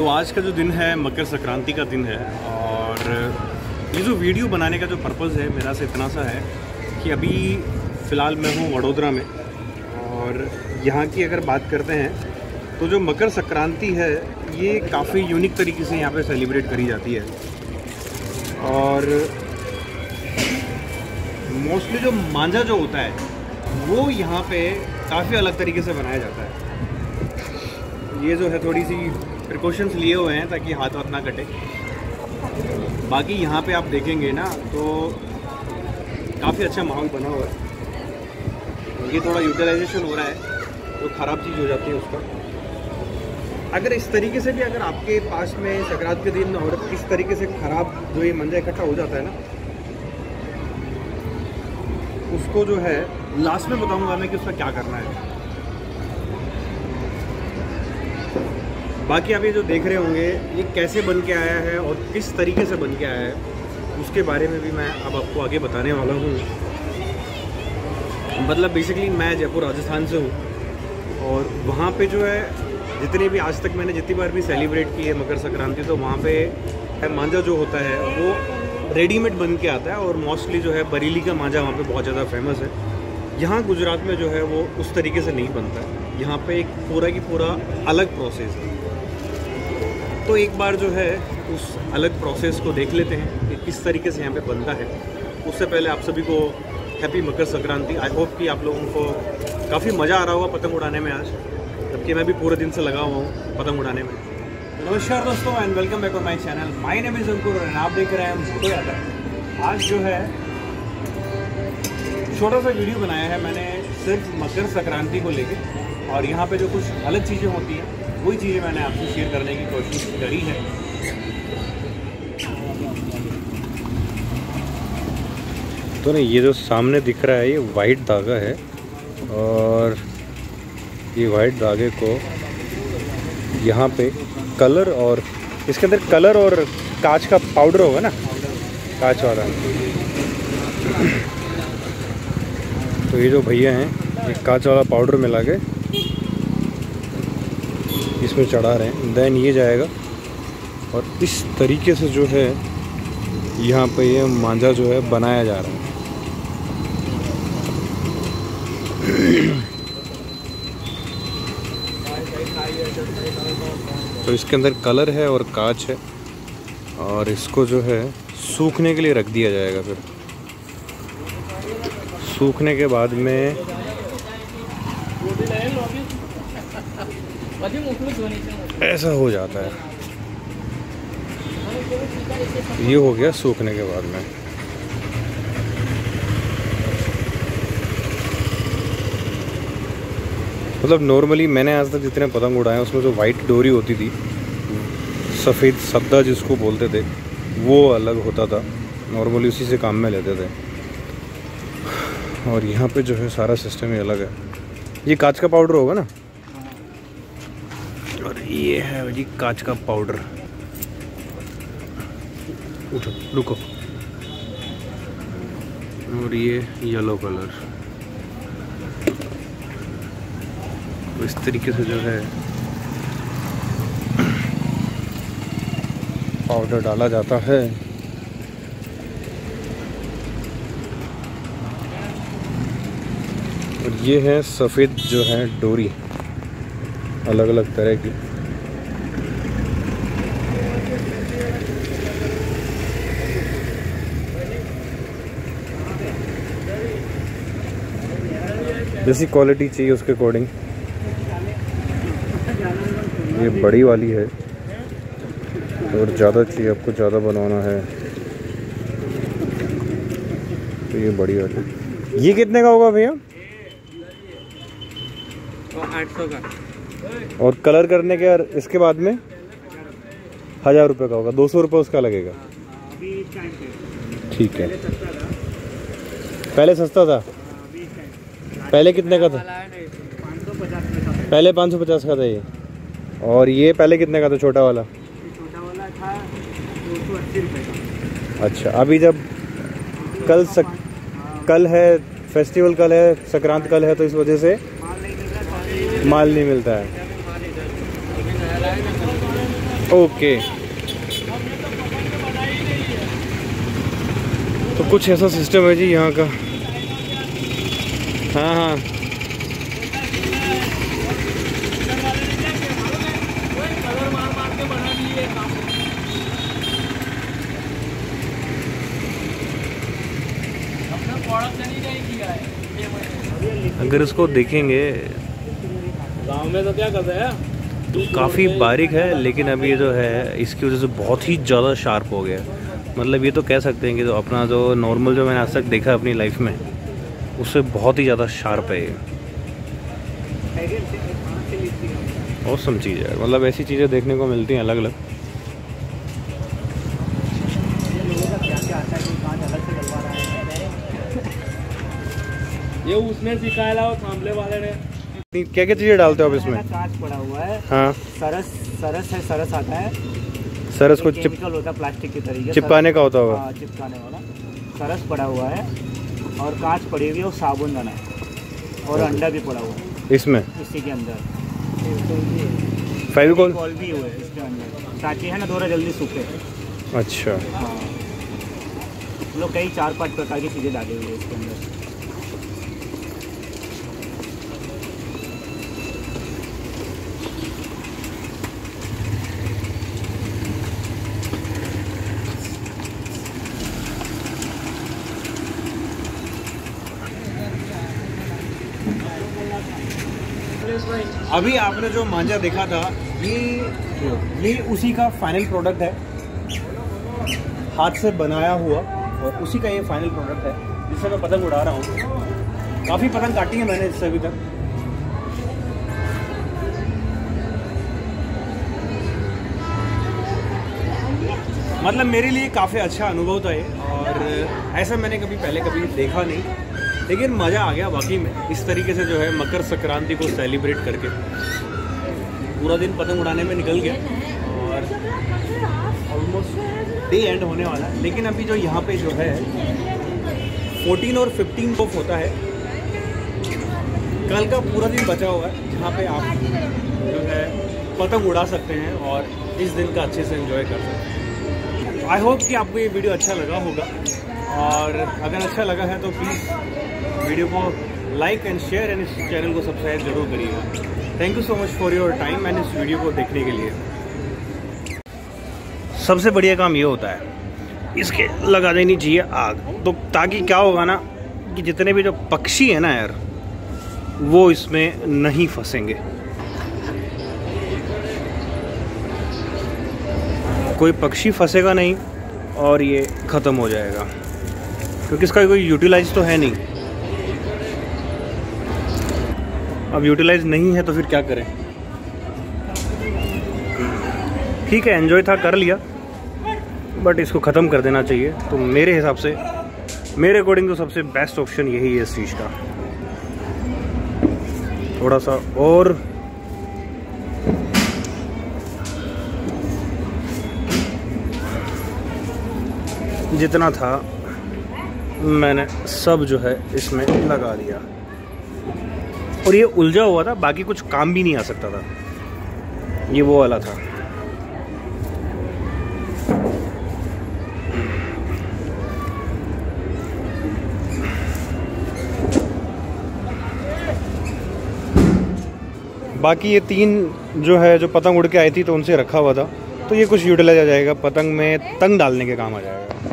तो आज का जो दिन है मकर संक्रांति का दिन है, और ये जो वीडियो बनाने का जो पर्पज़ है मेरा से इतना सा है कि अभी फ़िलहाल मैं हूँ वडोदरा में, और यहाँ की अगर बात करते हैं तो जो मकर संक्रांति है ये काफ़ी यूनिक तरीके से यहाँ पे सेलिब्रेट करी जाती है। और मोस्टली जो मांझा जो होता है वो यहाँ पे काफ़ी अलग तरीके से बनाया जाता है। ये जो है थोड़ी सी प्रिकॉशंस लिए हुए हैं ताकि हाथ वाथ ना कटे। बाकी यहाँ पे आप देखेंगे ना तो काफ़ी अच्छा माहौल बना हुआ है। ये थोड़ा यूटिलाइजेशन हो रहा है, वो ख़राब चीज़ हो जाती है उसका। अगर इस तरीके से भी अगर आपके पास में संक्रांति के दिन और इस तरीके से ख़राब जो ये मंजा इकट्ठा हो जाता है ना, उसको जो है लास्ट में बताऊंगा मैं कि उसका क्या करना है। बाकी आप ये जो देख रहे होंगे ये कैसे बन के आया है और किस तरीके से बन के आया है उसके बारे में भी मैं अब आपको आगे बताने वाला हूँ। मतलब बेसिकली मैं जयपुर राजस्थान से हूँ, और वहाँ पे जो है जितने भी आज तक मैंने जितनी बार भी सेलिब्रेट की है मकर संक्रांति, तो वहाँ पे मांझा जो होता है वो रेडीमेड बन के आता है। और मोस्टली जो है बरेली का मांझा वहाँ पे बहुत ज़्यादा फेमस है। यहाँ गुजरात में जो है वो उस तरीके से नहीं बनता है, यहाँ पे एक पूरा की पूरा अलग प्रोसेस है। तो एक बार जो है उस अलग प्रोसेस को देख लेते हैं कि किस तरीके से यहाँ पे बनता है। उससे पहले आप सभी को happy Makar Sankranti. I hope कि आप लोगों को काफ़ी मज़ा आ रहा होगा पतंग उड़ाने में आज, जबकि मैं भी पूरे दिन से लगा हुआ हूँ पतंग उड़ाने में। नमस्कार दोस्तों and welcome back on my channel. My name is Ankur और आप देख रहे हैं हम कोई आता है। आज जो है छोटा सा वीडियो बनाया है मैंने सिर्फ मकर संक्रांति को लेके, और यहाँ पे जो कुछ अलग चीज़ें होती हैं वही चीज़ें मैंने आपसे शेयर करने की कोशिश करी है। तो नहीं, ये जो सामने दिख रहा है ये वाइट धागा है, और ये वाइट धागे को यहाँ पे कलर, और इसके अंदर कलर और कांच का पाउडर होगा ना, कांच वाला। तो ये जो भैया हैं ये कांच वाला पाउडर मिला के इसमें चढ़ा रहे हैं, देन ये जाएगा। और इस तरीके से जो है यहाँ पे ये मांझा जो है बनाया जा रहा है। तो इसके अंदर कलर है और कांच है, और इसको जो है सूखने के लिए रख दिया जाएगा। फिर सूखने के बाद में ऐसा हो जाता है। ये हो गया सूखने के बाद में। मतलब नॉर्मली मैंने आज तक जितने पतंग उड़ाए हैं उसमें जो वाइट डोरी होती थी, सफ़ेद सद्दा जिसको बोलते थे, वो अलग होता था। नॉर्मली उसी से काम में लेते थे, और यहाँ पे जो है सारा सिस्टम ही अलग है। ये कांच का पाउडर होगा ना, और ये है जी कांच का पाउडर। उठो रुको, और ये येलो कलर। इस तरीके से जो है पाउडर डाला जाता है। और ये है सफ़ेद जो है डोरी, अलग अलग तरह की। जैसी क्वालिटी चाहिए उसके अकॉर्डिंग। ये बड़ी वाली है, और ज़्यादा चाहिए आपको, ज़्यादा बनवाना है तो ये बड़ी वाली। ये कितने का होगा भैया? 800 का। और कलर करने के और इसके बाद में 1000 रुपये का होगा। 200 रुपये उसका लगेगा। ठीक है, पहले सस्ता था। पहले कितने का था? पहले 550 का था ये। और ये पहले कितने का था छोटा वाला? छोटा वाला था 280 रुपये का। अच्छा, अभी जब कल है फेस्टिवल, कल है संक्रांत, कल है, तो इस वजह से माल नहीं मिलता है। ओके, तो कुछ ऐसा सिस्टम है जी यहाँ का। हाँ हाँ अगर इसको देखेंगे गाँव में तो क्या करते हैं, काफ़ी बारीक है लेकिन अभी ये जो है इसकी वजह से बहुत ही ज़्यादा शार्प हो गया। मतलब ये तो कह सकते हैं कि जो अपना जो नॉर्मल जो मैंने आज तक देखा अपनी लाइफ में, उससे बहुत ही ज़्यादा शार्प है ये। ऑसम चीज़ है, मतलब ऐसी चीज़ें देखने को मिलती हैं अलग अलग। ये उसने सिखाया था थामले वाले ने। क्या क्या चीजें डालते हो आप इसमें? कांच पड़ा हुआ है। हाँ। सरस सरस है, सरस आता है। सरस को केमिकल होता है, प्लास्टिक के तरीके चिपकाने का होता होगा। हाँ, चिपकाने वाला सरस पड़ा हुआ है और कांच पड़ी हुई है और साबुन दाना और अंडा भी पड़ा हुआ है इसमें, इसी के अंदर फेविकोल भी हुआ है इसके अंदर, ताकि है ना थोड़ा जल्दी सूखे। अच्छा, लोग कई 4-5 प्रकार की चीज़ें डाली हुई है इसके अंदर। अभी आपने जो मांझा देखा था ये उसी का फाइनल प्रोडक्ट है, हाथ से बनाया हुआ, और उसी का ये फाइनल प्रोडक्ट है जिससे मैं पतंग उड़ा रहा हूँ। काफ़ी पतंग काटी है मैंने इससे अभी तक। मतलब मेरे लिए काफ़ी अच्छा अनुभव था ये, और ऐसा मैंने कभी पहले कभी देखा नहीं, लेकिन मज़ा आ गया वाकई में। इस तरीके से जो है मकर संक्रांति को सेलिब्रेट करके पूरा दिन पतंग उड़ाने में निकल गया, और ऑलमोस्ट डे एंड होने वाला है। लेकिन अभी जो यहाँ पे जो है 14 और 15 को होता है, कल का पूरा दिन बचा हुआ है जहाँ पे आप जो है पतंग उड़ा सकते हैं और इस दिन का अच्छे से एंजॉय कर सकते हैं। आई होप कि आपको ये वीडियो अच्छा लगा होगा, और अगर अच्छा लगा है तो प्लीज़ वीडियो को लाइक एंड शेयर एंड इस चैनल को सब्सक्राइब जरूर करिएगा। Thank you so much for your time and इस वीडियो को देखने के लिए। सबसे बढ़िया काम ये होता है, इसके लगा देनी चाहिए आग, तो ताकि क्या होगा ना कि जितने भी जो पक्षी हैं ना यार, वो इसमें नहीं फंसेंगे। कोई पक्षी फंसेगा नहीं और ये ख़त्म हो जाएगा, क्योंकि इसका कोई यूटिलाइज तो है नहीं। अब यूटिलाइज नहीं है तो फिर क्या करें। ठीक है, एंजॉय था, कर लिया, बट इसको ख़त्म कर देना चाहिए। तो मेरे हिसाब से, मेरे अकॉर्डिंग तो सबसे बेस्ट ऑप्शन यही है इस चीज़ का। थोड़ा सा और जितना था मैंने सब जो है इसमें लगा दिया, और ये उलझा हुआ था, बाकी कुछ काम भी नहीं आ सकता था, ये वो वाला था। बाकी ये 3 जो है जो पतंग उड़ के आई थी तो उनसे रखा हुआ था, तो ये कुछ यूटिलाइज आ जाएगा, पतंग में तंग डालने के काम आ जाएगा।